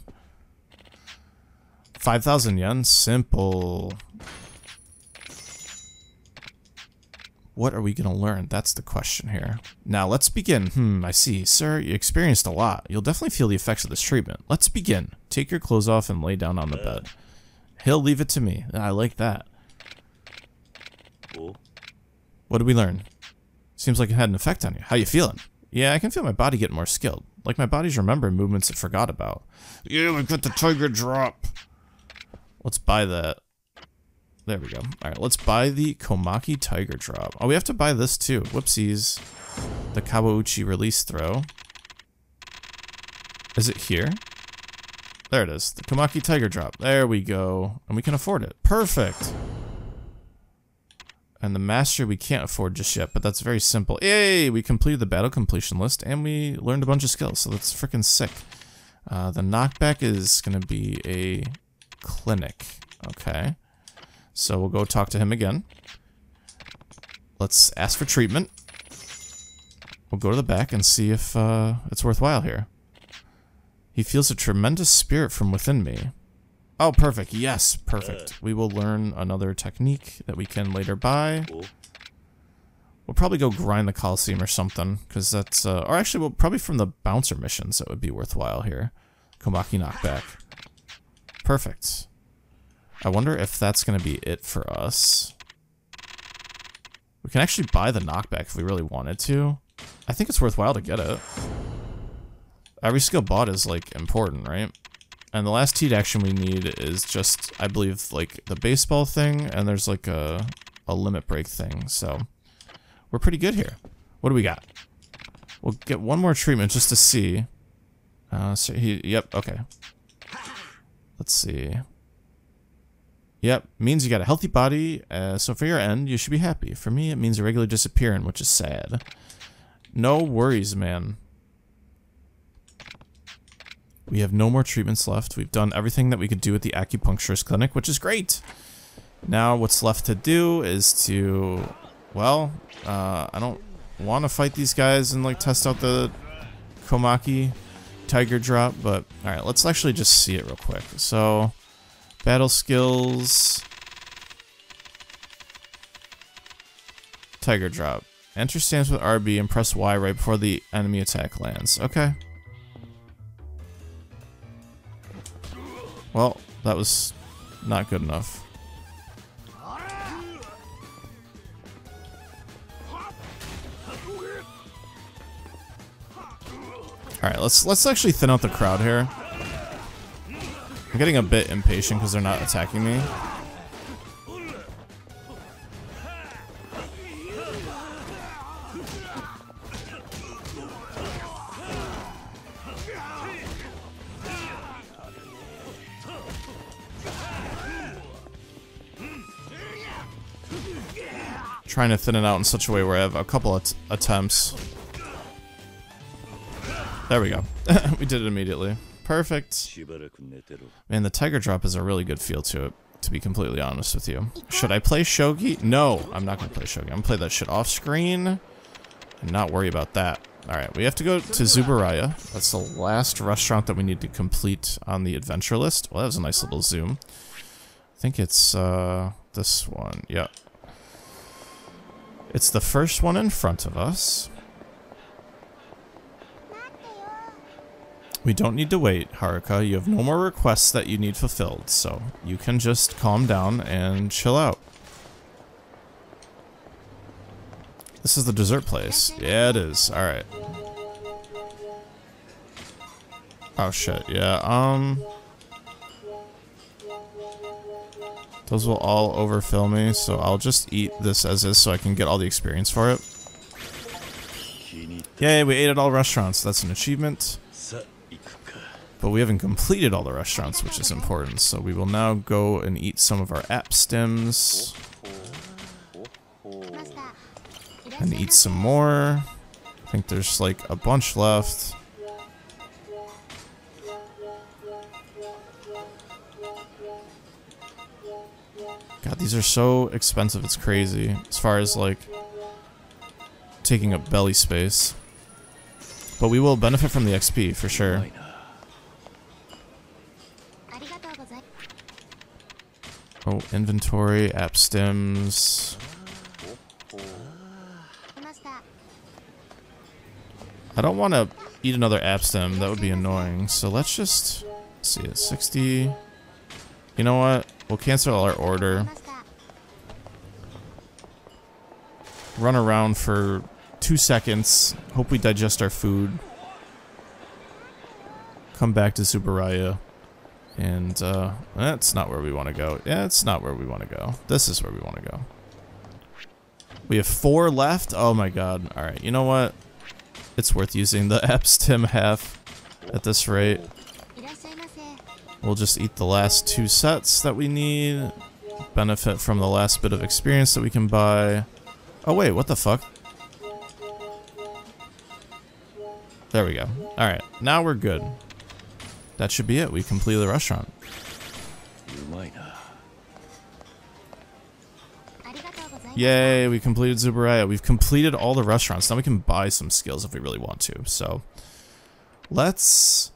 five thousand yen, simple. What are we going to learn? That's the question here. Now, let's begin. Hmm, I see. Sir, you experienced a lot. You'll definitely feel the effects of this treatment. Let's begin. Take your clothes off and lay down on the bed. He'll leave it to me. I like that. Cool. What did we learn? Seems like it had an effect on you. How you feeling? Yeah, I can feel my body getting more skilled. Like my body's remembering movements it forgot about. Yeah, we got the Tiger Drop. Let's buy that. There we go. Alright, let's buy the Komaki Tiger Drop. Oh, we have to buy this too. Whoopsies. The Kawauchi Release Throw. Is it here? There it is. The Komaki Tiger Drop. There we go. And we can afford it. Perfect! And the Master we can't afford just yet, but that's very simple. Yay! We completed the battle completion list, and we learned a bunch of skills, so that's freaking sick. Uh, the Knockback is going to be a clinic. Okay. So we'll go talk to him again. Let's ask for treatment. We'll go to the back and see if uh, it's worthwhile here. He feels a tremendous spirit from within me. Oh, perfect. Yes, perfect. We will learn another technique that we can later buy. We'll probably go grind the Coliseum or something, because that's... Uh, or actually, we'll probably from the bouncer missions that would be worthwhile here. Komaki Knockback. Perfect. I wonder if that's going to be it for us. We can actually buy the Knockback if we really wanted to. I think it's worthwhile to get it. Every skill bought is, like, important, right? And the last heat action we need is just, I believe, like the baseball thing, and there's like a, a limit break thing. So we're pretty good here. What do we got? We'll get one more treatment just to see. Uh, so he, yep, okay. Let's see. Yep, means you got a healthy body, uh, so for your end, you should be happy. For me, it means you're regularly disappearing, which is sad. No worries, man. We have no more treatments left. We've done everything that we could do at the acupuncturist clinic, which is great. Now what's left to do is to, well, uh, I don't want to fight these guys and like test out the Komaki Tiger Drop, but alright, let's actually just see it real quick. So, battle skills, Tiger Drop. Enter stance with R B and press Y right before the enemy attack lands. Okay. Well, that was not good enough. All right, let's let's actually thin out the crowd here. I'm getting a bit impatient because they're not attacking me. Trying to thin it out in such a way where I have a couple of attempts. There we go. We did it immediately. Perfect. Man, the Tiger Drop is a really good feel to it, to be completely honest with you. Should I play Shogi? No, I'm not going to play Shogi. I'm going to play that shit off screen and not worry about that. Alright, we have to go to Zuboraya. That's the last restaurant that we need to complete on the adventure list. Well, that was a nice little zoom. I think it's uh, this one. Yep. Yeah. It's the first one in front of us. We don't need to wait, Haruka. You have no more requests that you need fulfilled, so you can just calm down and chill out. This is the dessert place. Yeah, it is. Alright. Oh, shit. Yeah, um... those will all overfill me, so I'll just eat this as is so I can get all the experience for it. Yay, we ate at all restaurants. That's an achievement. But we haven't completed all the restaurants, which is important. So we will now go and eat some of our app stims. And eat some more. I think there's like a bunch left. God, these are so expensive, it's crazy, as far as, like, taking up belly space. But we will benefit from the X P, for sure. Oh, inventory, app stims. I don't want to eat another app stim, that would be annoying. So let's just, let's see, it's sixty. You know what? We'll cancel our order. Run around for two seconds. Hope we digest our food. Come back to Zuboraya. And uh, that's not where we want to go. Yeah, it's not where we want to go. This is where we want to go. We have four left. Oh my god. Alright, you know what? It's worth using the Epstim half at this rate. We'll just eat the last two sets that we need, benefit from the last bit of experience that we can buy. Oh wait, what the fuck? There we go. Alright, now we're good. That should be it. We completed the restaurant. Yay, we completed Zuboraya. We've completed all the restaurants. Now we can buy some skills if we really want to. So, let's...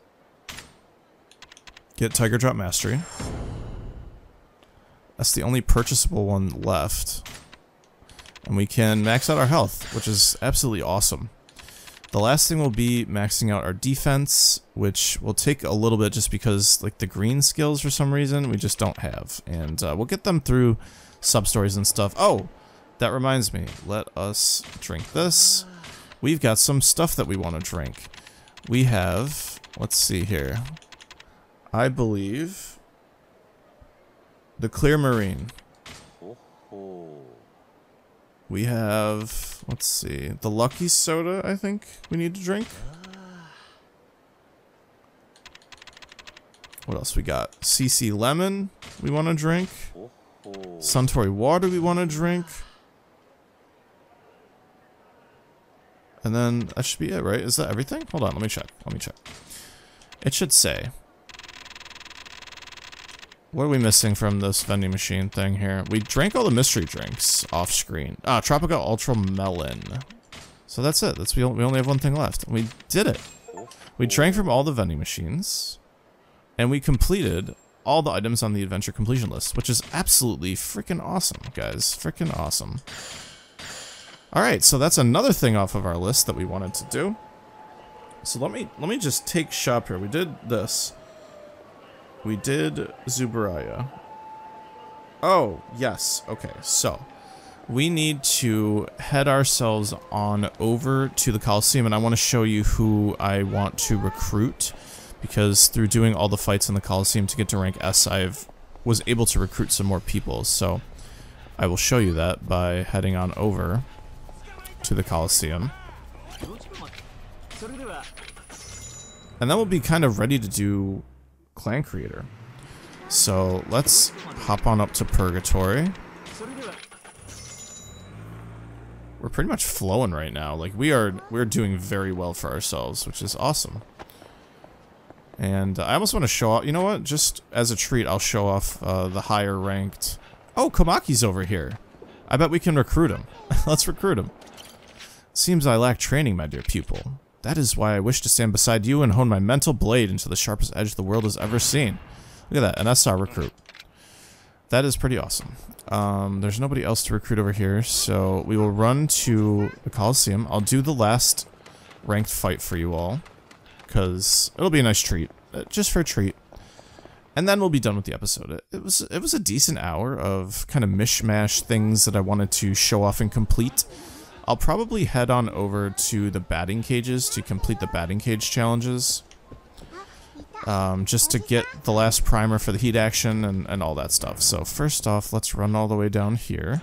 get Tiger Drop Mastery. That's the only purchasable one left. And we can max out our health, which is absolutely awesome. The last thing will be maxing out our defense, which will take a little bit just because like the green skills for some reason we just don't have. And uh, we'll get them through sub-stories and stuff. Oh, that reminds me. Let us drink this. We've got some stuff that we want to drink. We have, let's see here. I believe, the Clear Marine. We have, let's see, the Lucky Soda, I think we need to drink. What else we got? C C Lemon, we want to drink. Suntory Water, we want to drink. And then that should be it, right? Is that everything? Hold on, let me check. Let me check. It should say. What are we missing from this vending machine thing here? We drank all the mystery drinks off screen. Ah, Tropical Ultra Melon. So that's it. That's we only have one thing left. We did it. We drank from all the vending machines. And we completed all the items on the adventure completion list, which is absolutely freaking awesome, guys. Freaking awesome. Alright, so that's another thing off of our list that we wanted to do. So let me let me just take shop here. We did this. We did Zuboraya. Oh, yes. Okay, so we need to head ourselves on over to the Coliseum, and I want to show you who I want to recruit, because through doing all the fights in the Coliseum to get to rank S, I was able to recruit some more people. So I will show you that by heading on over to the Coliseum. And then we'll be kind of ready to do Clan Creator. So let's hop on up to Purgatory. We're pretty much flowing right now. Like we are we're doing very well for ourselves, which is awesome. And uh, I almost want to show off, you know what, just as a treat I'll show off uh, the higher ranked. Oh, Komaki's over here. I bet we can recruit him. Let's recruit him. Seems I lack training, my dear pupil. That is why I wish to stand beside you and hone my mental blade into the sharpest edge the world has ever seen. Look at that, an S R recruit. That is pretty awesome. Um, there's nobody else to recruit over here, so we will run to the Coliseum. I'll do the last ranked fight for you all, because it'll be a nice treat, just for a treat. And then we'll be done with the episode. It, it was it was a decent hour of kind of mishmash things that I wanted to show off and complete. I'll probably head on over to the batting cages to complete the batting cage challenges. Um, just to get the last primer for the heat action and, and all that stuff. So first off, let's run all the way down here.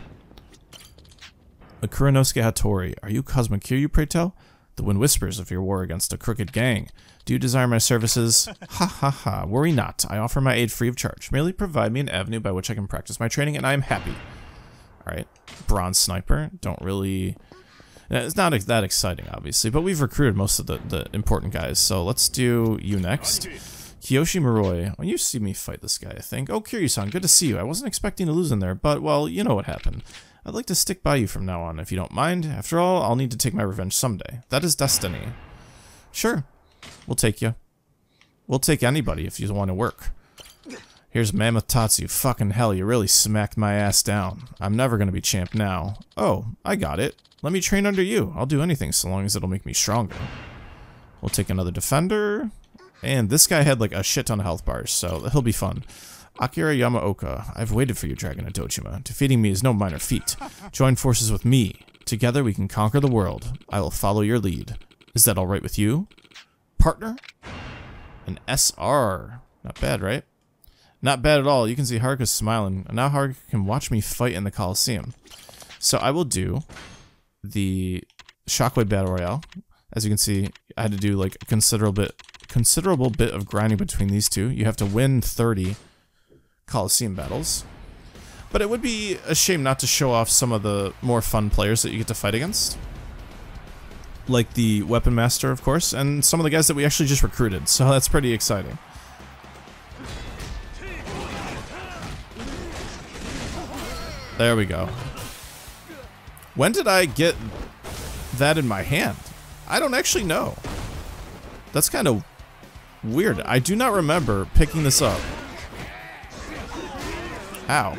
Makurinosuke Hattori, are you Kazuma Kiryu Preto? The wind whispers of your war against a crooked gang. Do you desire my services? Ha ha ha, worry not. I offer my aid free of charge. Merely provide me an avenue by which I can practice my training and I am happy. Alright, Bronze Sniper, don't really... It's not that exciting, obviously, but we've recruited most of the, the important guys, so let's do you next. Kiyoshi Moroi, when you see me fight this guy, I think. Oh, Kiryu-san, good to see you. I wasn't expecting to lose in there, but, well, you know what happened. I'd like to stick by you from now on, if you don't mind. After all, I'll need to take my revenge someday. That is destiny. Sure, we'll take you. We'll take anybody if you want to work. Here's Mammoth Tatsu. Fucking hell, you really smacked my ass down. I'm never gonna be champ now. Oh, I got it. Let me train under you. I'll do anything so long as it'll make me stronger. We'll take another defender. And this guy had like a shit ton of health bars, so he'll be fun. Akira Yamaoka. I've waited for you, Dragon of Dojima. Defeating me is no minor feat. Join forces with me. Together we can conquer the world. I will follow your lead. Is that alright with you? Partner? An S R. Not bad, right? Not bad at all. You can see Haruka's smiling. Now Haruka can watch me fight in the Coliseum. So I will do the Shockwave Battle Royale. As you can see, I had to do like a considerable bit, considerable bit of grinding between these two. You have to win thirty Coliseum battles. But it would be a shame not to show off some of the more fun players that you get to fight against. Like the Weapon Master, of course, and some of the guys that we actually just recruited. So that's pretty exciting. There we go. When did I get that in my hand? I don't actually know. That's kind of weird. I do not remember picking this up. Ow.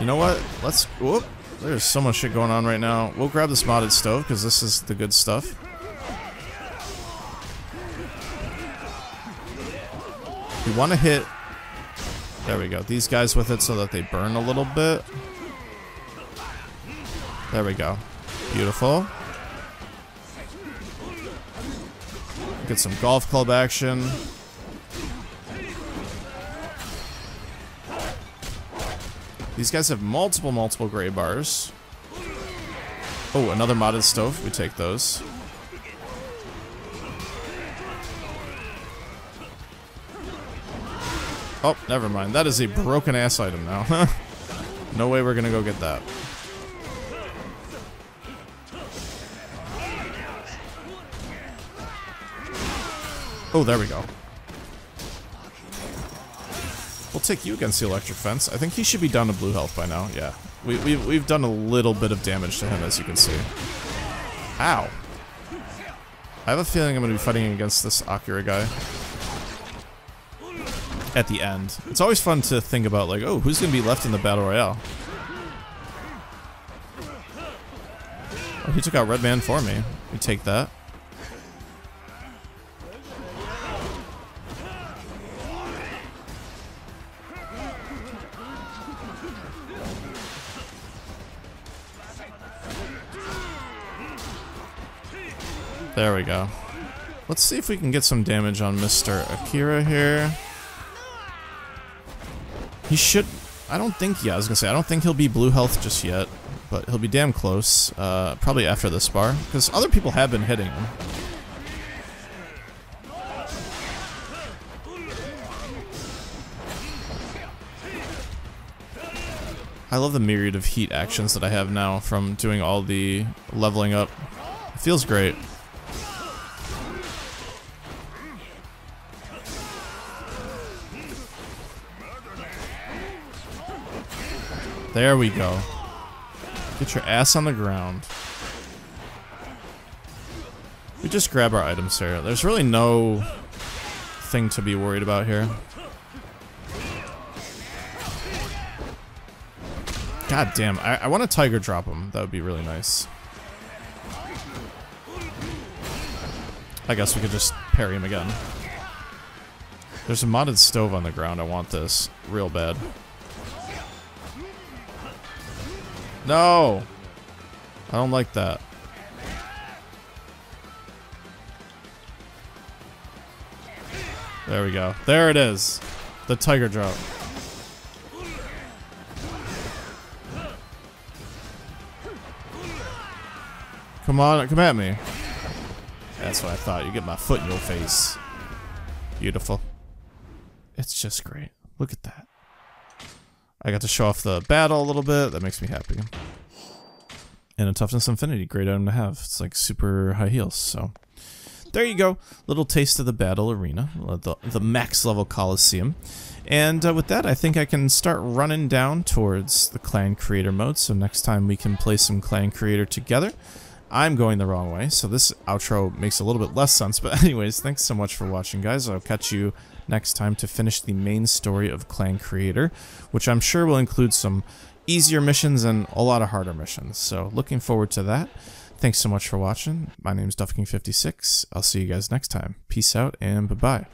You know what? Let's... Whoop. There's so much shit going on right now. We'll grab this modded stove because this is the good stuff. You want to hit... There we go. These guys with it so that they burn a little bit. There we go. Beautiful. Get some golf club action. These guys have multiple, multiple gray bars. Oh, another modded stove. We take those. Oh, never mind. That is a broken ass item now. No way we're gonna go get that. Oh, there we go. We'll take you against the electric fence. I think he should be down to blue health by now. Yeah, we, we, we've done a little bit of damage to him, as you can see. Ow. I have a feeling I'm going to be fighting against this Akira guy at the end. It's always fun to think about, like, oh, who's going to be left in the Battle Royale? Oh, he took out Red Man for me. We take that. There we go. Let's see if we can get some damage on Mister Akira here. He should... I don't think... Yeah, I was going to say, I don't think he'll be blue health just yet. But he'll be damn close. Uh, probably after this bar. Because other people have been hitting him. I love the myriad of heat actions that I have now from doing all the leveling up. It feels great. There we go. Get your ass on the ground. We just grab our items here. There's really no thing to be worried about here. God damn, I, I want to Tiger Drop him. That would be really nice. I guess we could just parry him again. There's a modded stove on the ground. I want this real bad. No! I don't like that. There we go. There it is. The Tiger Drop. Come on, come at me. That's what I thought. You get my foot in your face. Beautiful. It's just great. Look at that. I got to show off the battle a little bit. That makes me happy. And a Toughness Infinity, great item to have. It's like super high heals, so... There you go. Little taste of the battle arena. The, the max level Coliseum. And uh, with that, I think I can start running down towards the Clan Creator mode. So next time we can play some Clan Creator together. I'm going the wrong way, so this outro makes a little bit less sense. But anyways, thanks so much for watching, guys. I'll catch you next time to finish the main story of Clan Creator, which I'm sure will include some easier missions and a lot of harder missions. So looking forward to that. Thanks so much for watching. My name is DuffKing fifty-six. I'll see you guys next time. Peace out and bye-bye.